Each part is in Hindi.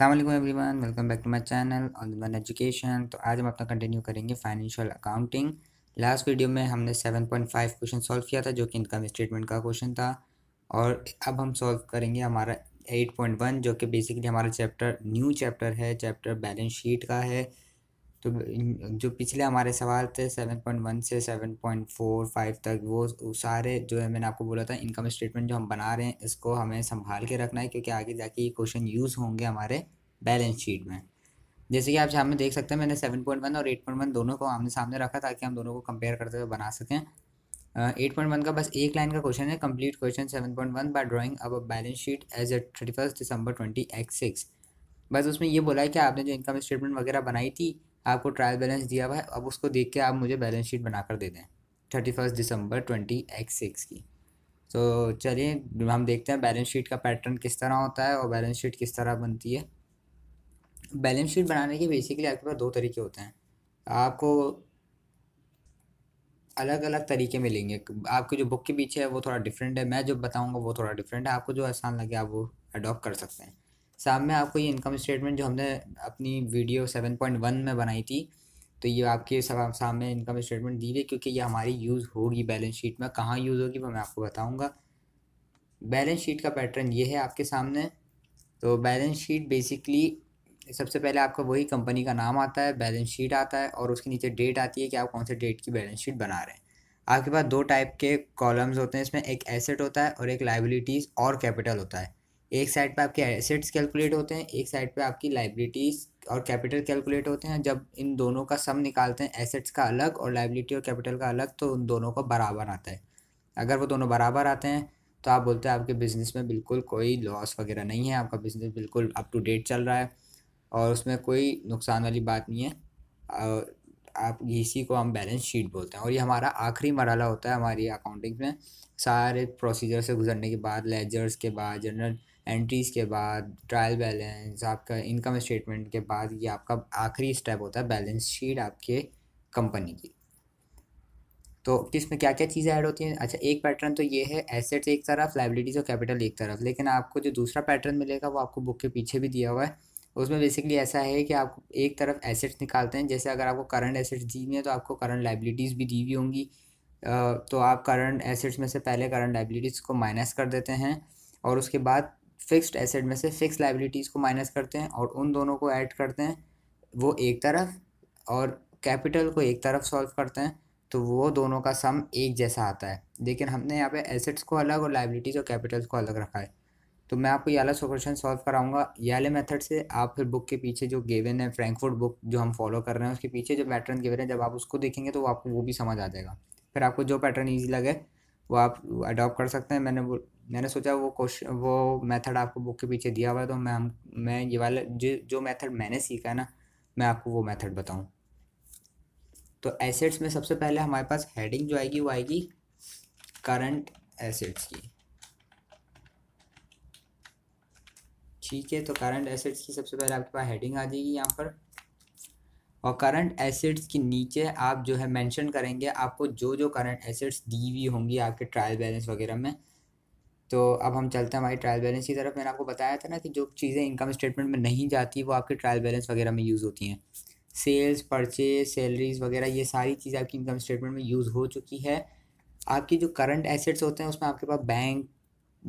अस्सलाम वालेकुम everyone, welcome back to my channel all in one education. तो आज हम अपना कंटिन्यू करेंगे फाइनेंशियल अकाउंटिंग। लास्ट वीडियो में हमने 7.5 क्वेश्चन सॉल्व किया था जो कि इनकम स्टेटमेंट का क्वेश्चन था, और अब हम सॉल्व करेंगे हमारा 8.1 जो कि बेसिकली हमारा चैप्टर न्यू चैप्टर है, चैप्टर बैलेंस शीट का है। तो जो पिछले हमारे सवाल थे 7.1 से 7.45 तक, वो सारे जो है मैंने आपको बोला था इनकम स्टेटमेंट जो हम बना रहे हैं इसको हमें संभाल के रखना है, क्योंकि आगे जाके ये क्वेश्चन यूज़ होंगे हमारे बैलेंस शीट में। जैसे कि आप सामने देख सकते हैं मैंने 7.1 और 8.1 दोनों को आमने सामने रखा ताकि हम दोनों को कंपेयर करते हुए बना सकें। 8.1 का बस एक लाइन का क्वेश्चन है, कंप्लीट क्वेश्चन 7.1 बाय ड्राइंग अब balance sheet as at 31 December 2026। बस उसमें ये बोला है कि आपने जो इनकम स्टेटमेंट वगैरह बनाई थी, आपको ट्रायल बैलेंस दिया हुआ है, अब उसको देख के आप मुझे बैलेंस शीट बनाकर दे दें 31 दिसंबर 2026 की। तो चलिए हम देखते हैं बैलेंस शीट का पैटर्न किस तरह होता है और बैलेंस शीट किस तरह बनती है। बैलेंस शीट बनाने के बेसिकली आपके पास दो तरीके होते हैं, आपको अलग अलग तरीके मिलेंगे। आपकी जो बुक के पीछे है वो थोड़ा डिफरेंट है, मैं जो बताऊँगा वो थोड़ा डिफरेंट है, आपको जो आसान लगे आप वो अडॉप्ट कर सकते हैं। सामने आपको ये इनकम स्टेटमेंट जो हमने अपनी वीडियो 7.1 में बनाई थी, तो ये आपके सामने इनकम स्टेटमेंट दी हुई, क्योंकि ये हमारी यूज़ होगी बैलेंस शीट में। कहाँ यूज़ होगी वो मैं आपको बताऊंगा। बैलेंस शीट का पैटर्न ये है आपके सामने। तो बैलेंस शीट बेसिकली सबसे पहले आपका वही कंपनी का नाम आता है, बैलेंस शीट आता है, और उसके नीचे डेट आती है कि आप कौन से डेट की बैलेंस शीट बना रहे हैं। आपके पास दो टाइप के कॉलम्स होते हैं इसमें, एक एसेट होता है और एक लायबिलिटीज़ और कैपिटल होता है। एक साइड पे आपके एसेट्स कैलकुलेट होते हैं, एक साइड पे आपकी लायबिलिटीज़ और कैपिटल कैलकुलेट होते हैं। जब इन दोनों का सम निकालते हैं, एसेट्स का अलग और लायबिलिटी और कैपिटल का अलग, तो उन दोनों का बराबर आता है। अगर वो दोनों बराबर आते हैं तो आप बोलते हैं आपके बिज़नेस में बिल्कुल कोई लॉस वगैरह नहीं है, आपका बिज़नेस बिल्कुल अप टू डेट चल रहा है और उसमें कोई नुकसान वाली बात नहीं है। और आप इसी को हम बैलेंस शीट बोलते हैं, और ये हमारा आखिरी मरहला होता है हमारी अकाउंटिंग में। सारे प्रोसीजर से गुजरने के बाद, लेजर्स के बाद, जनरल एंट्रीज़ के बाद, ट्रायल बैलेंस, आपका इनकम स्टेटमेंट के बाद, ये आपका आखिरी स्टेप होता है बैलेंस शीट आपके कंपनी की। तो किस में क्या क्या चीज़ें ऐड होती हैं? अच्छा, एक पैटर्न तो ये है, एसेट्स एक तरफ, लायबिलिटीज़ और कैपिटल एक तरफ। लेकिन आपको जो दूसरा पैटर्न मिलेगा वो आपको बुक के पीछे भी दिया हुआ है। उसमें बेसिकली ऐसा है कि आप एक तरफ एसेट्स निकालते हैं, जैसे अगर आपको करंट एसेट्स दी हुई हैं तो आपको करंट लायबिलिटीज़ भी दी हुई होंगी। तो आप करंट एसेट्स में से पहले करंट लायबिलिटीज़ को माइनस कर देते हैं, और उसके बाद फिक्स्ड एसेट में से फिक्स लायबिलिटीज़ को माइनस करते हैं और उन दोनों को ऐड करते हैं, वो एक तरफ, और कैपिटल को एक तरफ सॉल्व करते हैं, तो वो दोनों का सम एक जैसा आता है। लेकिन हमने यहाँ पे एसेट्स को अलग और लायबिलिटीज़ और कैपिटल्स को अलग रखा है। तो मैं आपको ये वाला क्वेश्चन सॉल्व कराऊंगा ये वाले मेथड से। आप फिर बुक के पीछे जो गिवन है, फ्रैंक वुड बुक जो हम फॉलो कर रहे हैं, उसके पीछे जो पैटर्न गिवन है, जब आप उसको देखेंगे तो आपको वो भी समझ आ जाएगा। फिर आपको जो पैटर्न ईजी लगे वो आप अडॉप्ट कर सकते हैं। मैंने सोचा वो क्वेश्चन, वो मेथड आपको बुक के पीछे दिया हुआ है, तो मैं ये वाला जो मेथड मैंने सीखा है ना, मैं आपको वो मेथड बताऊं। तो एसेट्स में सबसे पहले हमारे पास हेडिंग जो आएगी वो आएगी करंट एसेट्स की, ठीक है। तो करंट एसेट्स की सबसे पहले आपके पास हेडिंग आ जाएगी यहाँ पर, और करंट एसेट्स के नीचे आप जो है मेंशन करेंगे आपको जो जो करंट एसेट्स दी हुई होंगी आपके ट्रायल बैलेंस वगैरह में। तो अब हम चलते हैं हमारी ट्रायल बैलेंस की तरफ। मैंने आपको बताया था ना कि जो चीज़ें इनकम स्टेटमेंट में नहीं जाती वो आपके ट्रायल बैलेंस वगैरह में यूज़ होती हैं। सेल्स, परचेज, सैलरीज़ वगैरह, ये सारी चीज़ें आपकी इनकम स्टेटमेंट में यूज़ हो चुकी है। आपकी जो करंट एसेट्स होते हैं उसमें आपके पास बैंक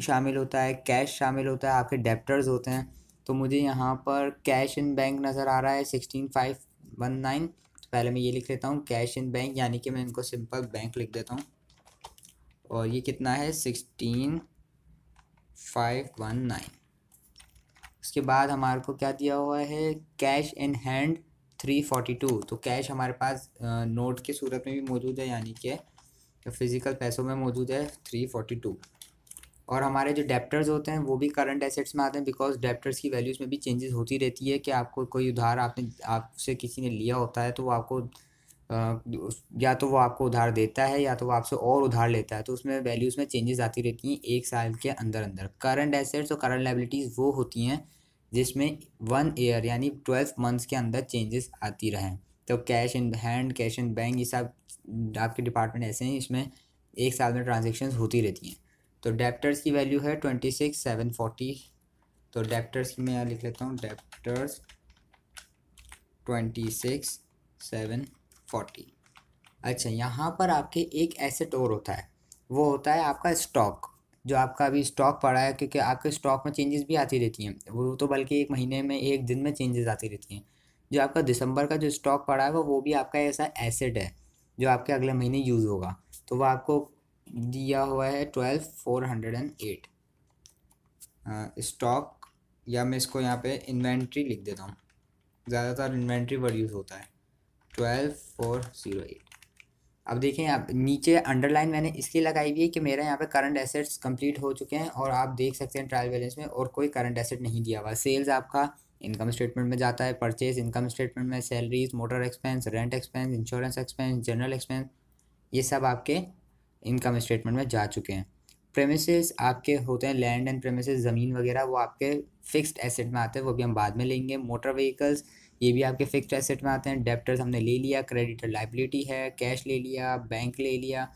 शामिल होता है, कैश शामिल होता है, आपके डेप्टर्स होते हैं। तो मुझे यहाँ पर कैश इन बैंक नज़र आ रहा है 16,519। पहले मैं ये लिख लेता हूँ कैश इन बैंक, यानी कि मैं इनको सिंपल बैंक लिख देता हूँ, और ये कितना है 16,519। उसके बाद हमारे को क्या दिया हुआ है, कैश इन हैंड 342। तो कैश हमारे पास नोट की सूरत में भी मौजूद है, यानी कि फिज़िकल पैसों में मौजूद है 342। और हमारे जो डेप्टर्स होते हैं वो भी करंट एसेट्स में आते हैं, बिकॉज डेप्टर्स की वैल्यूज़ में भी चेंजेस होती रहती है कि आपको कोई उधार आपसे किसी ने लिया होता है, तो वो आपको या तो वो आपको उधार देता है या तो वो आपसे और उधार लेता है, तो उसमें वैल्यूज़ में चेंजेस आती रहती हैं एक साल के अंदर अंदर। करंट एसेट्स और करंट लायबिलिटीज़ वो होती हैं जिसमें 1 ईयर यानी 12 मंथ्स के अंदर चेंजेस आती रहें। तो cash in hand, cash in bank, ये सब आपके डिपार्टमेंट ऐसे हैं इसमें एक साल में ट्रांजेक्शन्स होती रहती हैं। तो डेप्टर्स की वैल्यू है 26,740, तो डेप्टर्स में यहाँ लिख लेता हूँ डेप्टर्स 26,740। अच्छा, यहाँ पर आपके एक एसेट और होता है, वो होता है आपका स्टॉक, जो आपका अभी स्टॉक पड़ा है, क्योंकि आपके स्टॉक में चेंजेस भी आती रहती हैं, वो तो बल्कि एक महीने में एक दिन में चेंजेस आती रहती हैं। जो आपका दिसंबर का जो स्टॉक पड़ा है वो भी आपका ऐसा एसेट है जो आपके अगले महीने यूज़ होगा। तो वह आपको दिया हुआ है 12,408 स्टॉक, या मैं इसको यहाँ पे इन्वेंट्री लिख देता हूँ, ज़्यादातर इन्वेंट्री पर यूज़ होता है 12,408। अब देखें आप नीचे अंडरलाइन मैंने इसलिए लगाई हुई है कि मेरा यहाँ पे करंट एसेट्स कंप्लीट हो चुके हैं और आप देख सकते हैं ट्रायल बैलेंस में और कोई करंट एसेट नहीं दिया हुआ। सेल्स आपका इनकम स्टेटमेंट में जाता है, परचेज इनकम स्टेटमेंट में, salaries, motor expense, rent expense, insurance expense, general expense, ये सब आपके इनकम स्टेटमेंट में जा चुके हैं। प्रेमिसेस आपके होते हैं लैंड एंड प्रेमिसेस, ज़मीन वगैरह, वो आपके फिक्स्ड एसेट में आते हैं, वो भी हम बाद में लेंगे। मोटर व्हीकल्स ये भी आपके फिक्स्ड एसेट में आते हैं। डेप्टर्स हमने ले लिया, क्रेडिटर लाइबिलिटी है, कैश ले लिया, बैंक ले लिया,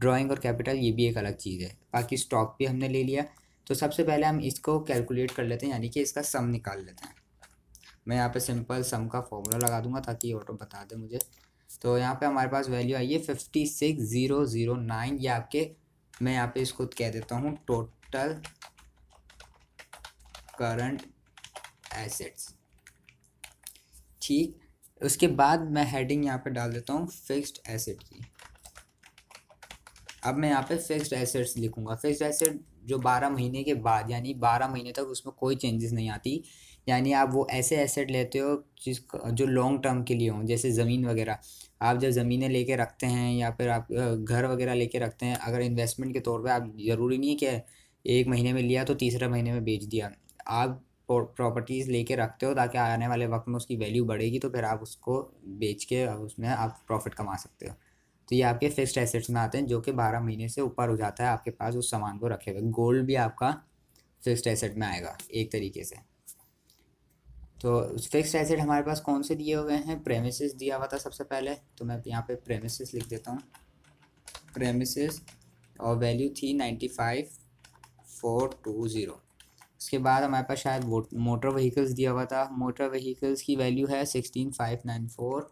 ड्राइंग और कैपिटल ये भी एक अलग चीज़ है, बाकी स्टॉक भी हमने ले लिया। तो सबसे पहले हम इसको कैलकुलेट कर लेते हैं, यानी कि इसका सम निकाल लेते हैं। मैं यहाँ पर सिंपल सम का फॉर्मूला लगा दूंगा ताकि ऑटो बता दे मुझे। तो यहाँ पे हमारे पास वैल्यू आई है 56,009, या आपके मैं यहाँ पे इसको कह देता हूँ टोटल करंट एसेट्स। ठीक, उसके बाद मैं हेडिंग यहाँ पे डाल देता हूँ फिक्स्ड एसेट की। अब मैं यहाँ पे फिक्स्ड एसेट्स लिखूँगा। फिक्स्ड एसेट जो 12 महीने के बाद, यानी 12 महीने तक उसमें कोई चेंजेस नहीं आती, यानी आप वो ऐसे एसेट लेते हो जिसका जो लॉन्ग टर्म के लिए हों, जैसे ज़मीन वगैरह। आप जब ज़मीनें लेके रखते हैं या फिर आप घर वगैरह लेके रखते हैं, अगर इन्वेस्टमेंट के तौर पे, आप ज़रूरी नहीं है कि एक महीने में लिया तो तीसरे महीने में बेच दिया। आप प्रॉपर्टीज़ लेके रखते हो ताकि आने वाले वक्त में उसकी वैल्यू बढ़ेगी, तो फिर आप उसको बेच के उसमें आप प्रॉफिट कमा सकते हो। तो ये आपके फिक्स्ड एसेट्स में आते हैं, जो कि 12 महीने से ऊपर हो जाता है आपके पास उस सामान को रखे हुए। गोल्ड भी आपका फिक्स्ड एसेट में आएगा एक तरीके से। तो फिक्स्ड एसेट हमारे पास कौन से दिए हुए हैं? प्रेमिसेस दिया हुआ था सबसे पहले, तो मैं यहाँ पे प्रेमिसेस लिख देता हूँ, प्रेमिसेस, और वैल्यू थी 95,420। उसके बाद हमारे पास शायद मोटर व्हीकल्स दिया हुआ था। मोटर व्हीकल्स की वैल्यू है 16,594।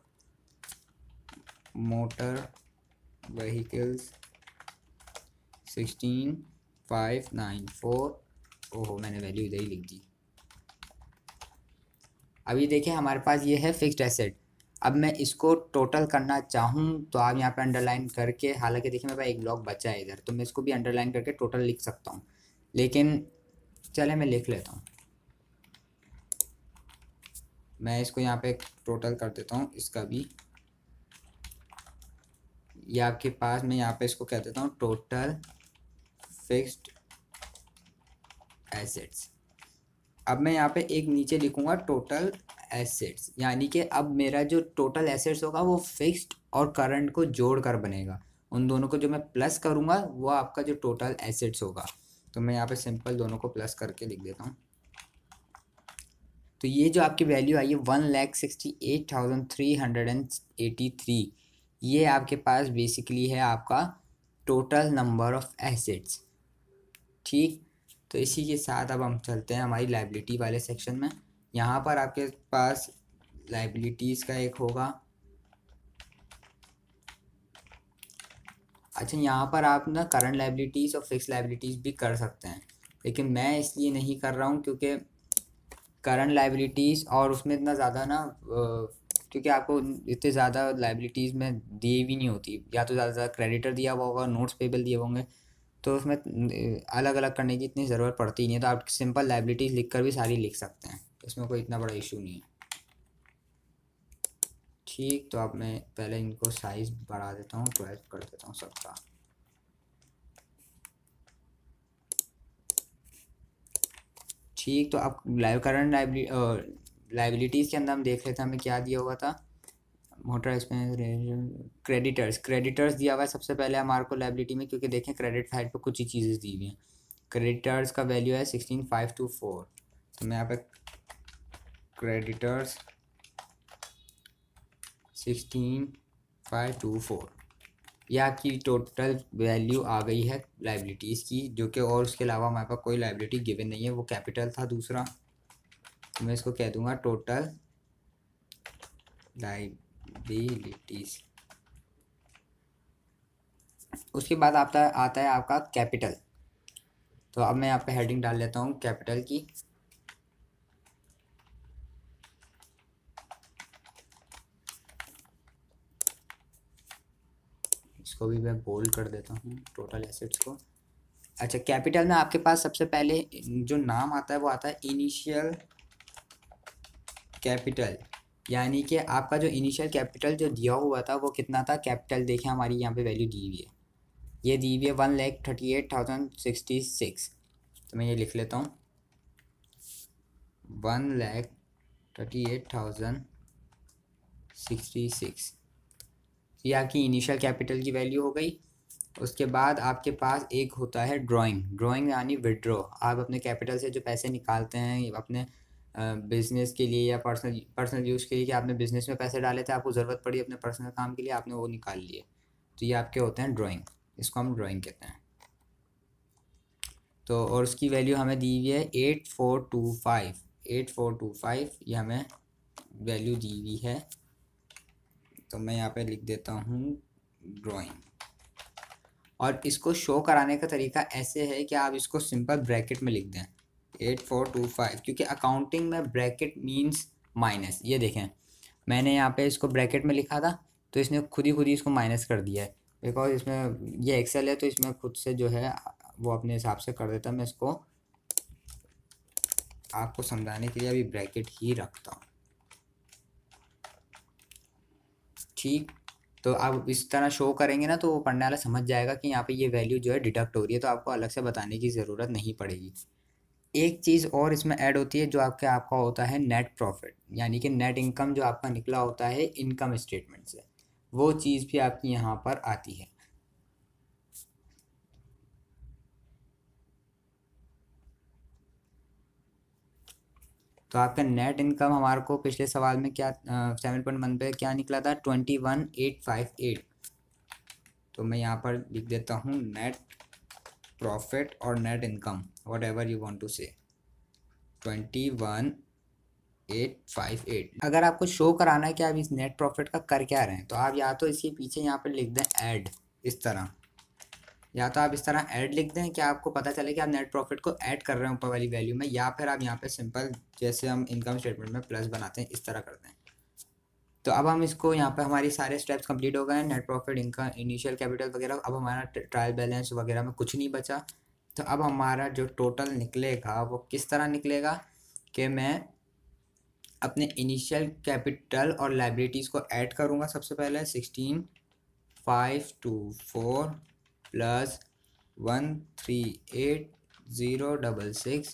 मोटर व्हीकल्स 16,594, ओहो मैंने वैल्यू इधर ही लिख दी। अब ये देखिए हमारे पास ये है फिक्स्ड एसेट। अब मैं इसको टोटल करना चाहूँ तो आप यहाँ पे अंडरलाइन करके, हालांकि देखिए मेरे पास एक ब्लॉक बचा है इधर, तो मैं इसको भी अंडरलाइन करके टोटल लिख सकता हूँ, लेकिन चले मैं लिख लेता हूँ। मैं इसको यहाँ पे टोटल कर देता हूँ इसका भी। ये आपके पास, मैं यहाँ पे इसको कह देता हूँ टोटल फिक्स्ड एसेट्स। अब मैं यहाँ पे एक नीचे लिखूँगा टोटल एसेट्स, यानी कि अब मेरा जो टोटल एसेट्स होगा वो फिक्स्ड और करंट को जोड़कर बनेगा। उन दोनों को जो मैं प्लस करूँगा वो आपका जो टोटल एसेट्स होगा। तो मैं यहाँ पे सिंपल दोनों को प्लस करके लिख देता हूँ। तो ये जो आपकी वैल्यू आई है 1,68,383, ये आपके पास बेसिकली है आपका टोटल नंबर ऑफ एसेट्स। ठीक, तो इसी के साथ अब हम चलते हैं हमारी लायबिलिटी वाले सेक्शन में। यहाँ पर आपके पास लायबिलिटीज़ का एक होगा। अच्छा, यहाँ पर आप ना करंट लायबिलिटीज़ और फिक्स लायबिलिटीज़ भी कर सकते हैं, लेकिन मैं इसलिए नहीं कर रहा हूँ क्योंकि करंट लायबिलिटीज़ और उसमें इतना ज़्यादा ना, क्योंकि आपको इतने ज़्यादा लायबिलिटीज़ में दी भी नहीं होती, या तो ज़्यादा क्रेडिटर दिया हुआ होगा, नोट्स पेबल दिए होंगे, तो उसमें अलग अलग करने की इतनी ज़रूरत पड़ती ही नहीं है। तो आप सिंपल लायबिलिटीज़ लिख कर भी सारी लिख सकते हैं, इसमें कोई इतना बड़ा इशू नहीं है। ठीक, तो अब मैं पहले इनको साइज़ बढ़ा देता हूँ, 12 कर देता हूँ सबका। ठीक, तो अब करंट लायबिलिटीज़ के अंदर हम देख लेते हैं हमें क्या दिया हुआ था। मोटर एक्सपेंस, क्रेडिटर्स दिया हुआ है सबसे पहले हमारे को लायबिलिटी में, क्योंकि देखें क्रेडिट साइड पे कुछ ही चीज़ें दी हुई हैं। क्रेडिटर्स का वैल्यू है 16,524, तो मैं यहाँ पे क्रेडिटर्स 16,524 या कि टोटल वैल्यू आ गई है लायबिलिटीज़ की जो कि, और उसके अलावा हमारे पास कोई लायबिलिटी गिवन नहीं है, वो कैपिटल था दूसरा, तो मैं इसको कह दूंगा टोटल लायबिलिटीज़। उसके बाद आता है आपका कैपिटल। तो अब मैं यहाँ पे हेडिंग डाल लेता हूँ कैपिटल की। इसको भी मैं बोल्ड कर देता हूँ टोटल एसेट्स को। अच्छा, कैपिटल में आपके पास सबसे पहले जो नाम आता है वो आता है इनिशियल कैपिटल, यानी कि आपका जो इनिशियल कैपिटल जो दिया हुआ था वो कितना था। कैपिटल देखें हमारी यहाँ पे वैल्यू दी हुई है, ये दी हुई है 1,38,066। तो मैं ये लिख लेता हूँ 1,38,066, ये आपकी इनिशियल कैपिटल की वैल्यू हो गई। उसके बाद आपके पास एक होता है ड्राइंग, ड्राइंग यानी विड्रॉ। आप अपने कैपिटल से जो पैसे निकालते हैं अपने बिज़नेस के लिए या पर्सनल यूज़ के लिए, कि आपने बिज़नेस में पैसे डाले थे, आपको ज़रूरत पड़ी अपने पर्सनल काम के लिए, आपने वो निकाल लिए, तो ये आपके होते हैं ड्राइंग, इसको हम ड्राइंग कहते हैं। तो और उसकी वैल्यू हमें दी हुई है 8,425, ये हमें वैल्यू दी हुई है। तो मैं यहाँ पे लिख देता हूँ ड्राइंग। और इसको शो कराने का तरीका ऐसे है कि आप इसको सिंपल ब्रैकेट में लिख दें 8,425, क्योंकि अकाउंटिंग में ब्रैकेट मीन्स माइनस। ये देखें मैंने यहाँ पे इसको ब्रैकेट में लिखा था तो इसने खुद ही इसको माइनस कर दिया है, बिकॉज इसमें ये एक्सेल है तो इसमें खुद से जो है वो अपने हिसाब से कर देता है। मैं इसको आपको समझाने के लिए अभी ब्रैकेट ही रखता हूँ, ठीक। तो आप इस तरह शो करेंगे ना तो वो पढ़ने वाला समझ जाएगा कि यहाँ पे ये वैल्यू जो है डिडक्ट हो रही है, तो आपको अलग से बताने की ज़रूरत नहीं पड़ेगी। एक चीज़ और इसमें ऐड होती है जो आपका होता है नेट प्रॉफिट, यानी कि नेट इनकम जो आपका निकला होता है इनकम स्टेटमेंट से, वो चीज़ भी आपकी यहाँ पर आती है। तो आपका नेट इनकम हमारे को पिछले सवाल में क्या 7.1 पे क्या निकला था 21,858। तो मैं यहाँ पर लिख देता हूँ नेट प्रॉफिट और net income, whatever you want to say, 21,858। अगर आपको शो कराना है कि आप इस नेट प्रॉफिट का कर क्या रहे हैं, तो आप या तो इसके पीछे यहाँ पर लिख दें ऐड, इस तरह, या तो आप इस तरह ऐड लिख दें कि आपको पता चले कि आप नेट प्रॉफिट को ऐड कर रहे हैं ऊपर वाली वैल्यू में, या फिर आप यहाँ पे सिंपल जैसे हम इनकम स्टेटमेंट में प्लस बनाते हैं इस तरह कर दें। तो अब हम इसको यहाँ पे हमारी सारे स्टेप्स कंप्लीट हो गए हैं, net profit, income, initial capital वगैरह। अब हमारा ट्रायल बैलेंस वगैरह में कुछ नहीं बचा। तो अब हमारा जो टोटल निकलेगा वो किस तरह निकलेगा कि मैं अपने इनिशियल कैपिटल और लायबिलिटीज़ को ऐड करूँगा। सबसे पहले 16,524 प्लस 138,066,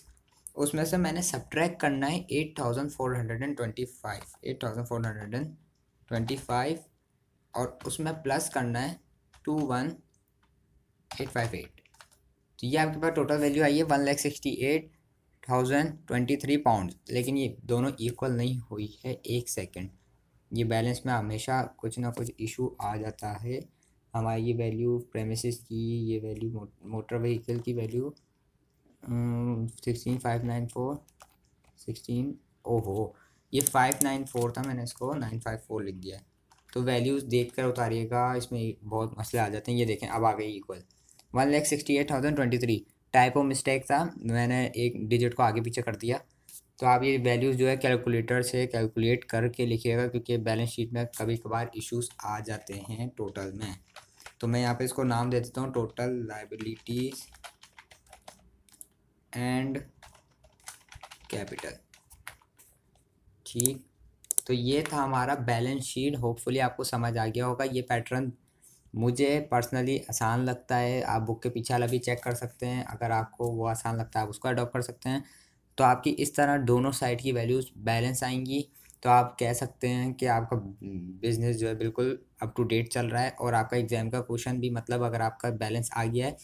उसमें से मैंने सब्ट्रैक्ट करना है 8,425, और उसमें प्लस करना है 21,858। तो ये आपके पास टोटल वैल्यू आई है 1,68,023 पाउंड, लेकिन ये दोनों इक्वल नहीं हुई है। एक सेकेंड, ये बैलेंस में हमेशा कुछ ना कुछ इशू आ जाता है। हमारी ये वैल्यू प्रेमिसेस की, ये वैल्यू मोटर व्हीकल की वैल्यू 16,594, ओहो ये 594 था, मैंने इसको 954 लिख दिया। तो वैल्यूज़ देखकर उतारिएगा, इसमें बहुत मसले आ जाते हैं। ये देखें अब आ गई इक्वल 1,68,023। टाइप ऑफ मिस्टेक था, मैंने एक डिजिट को आगे पीछे कर दिया। तो आप ये वैल्यूज़ जो है कैलकुलेटर से कैलकुलेट करके लिखिएगा, क्योंकि बैलेंस शीट में कभी कभार इश्यूज आ जाते हैं टोटल में। तो मैं यहाँ पे इसको नाम दे देता हूँ टोटल लायबिलिटीज़ एंड कैपिटल, ठीक। तो ये था हमारा बैलेंस शीट। होपफुली आपको समझ आ गया होगा। ये पैटर्न मुझे पर्सनली आसान लगता है। आप बुक के पीछे वाला भी चेक कर सकते हैं, अगर आपको वो आसान लगता है आप उसको अडॉप्ट कर सकते हैं। तो आपकी इस तरह दोनों साइड की वैल्यूज़ बैलेंस आएंगी, तो आप कह सकते हैं कि आपका बिज़नेस जो है बिल्कुल अप टू डेट चल रहा है, और आपका एग्ज़ाम का क्वेश्चन भी, मतलब अगर आपका बैलेंस आ गया है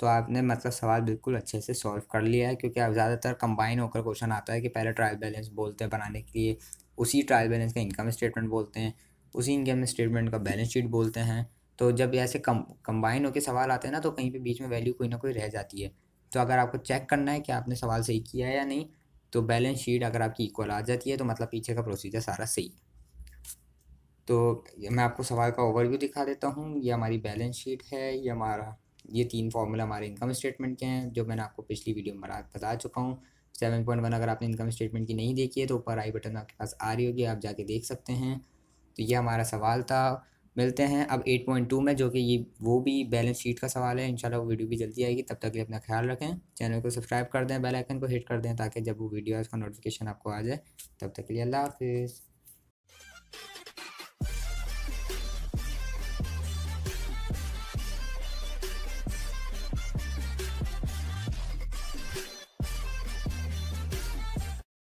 तो आपने मतलब सवाल बिल्कुल अच्छे से सॉल्व कर लिया है। क्योंकि आप ज़्यादातर कंबाइन होकर क्वेश्चन आता है कि पहले ट्रायल बैलेंस बोलते हैं बनाने के लिए, उसी ट्रायल बैलेंस का इनकम स्टेटमेंट बोलते हैं, उसी इनकम स्टेटमेंट का बैलेंस शीट बोलते हैं। तो जब ऐसे कंबाइन होकर सवाल आते हैं ना, तो कहीं पे बीच में वैल्यू कोई ना कोई रह जाती है। तो अगर आपको चेक करना है कि आपने सवाल सही किया है या नहीं, तो बैलेंस शीट अगर आपकी इक्वल आ जाती है तो मतलब पीछे का प्रोसीजर सारा सही है। तो मैं आपको सवाल का ओवरव्यू दिखा देता हूँ। ये हमारी बैलेंस शीट है, ये हमारा ये तीन फार्मूला हमारे इनकम स्टेटमेंट के हैं जो मैंने आपको पिछली वीडियो में बता चुका हूँ। 7.1 अगर आपने इनकम स्टेटमेंट की नहीं देखी है तो ऊपर आई बटन आपके पास आ रही होगी, आप जाके देख सकते हैं। तो ये हमारा सवाल था, मिलते हैं अब 8.2 में, जो कि ये वो भी बैलेंस शीट का सवाल है। इंशाल्लाह वो वीडियो भी जल्दी आएगी, तब तक के लिए अपना ख्याल रखें, चैनल को सब्सक्राइब कर दें, बेल आइकन को हिट कर दें ताकि जब वो वीडियो उसका नोटिफिकेशन आपको आ जाए। तब तक के लिए अल्लाह हाफिज़।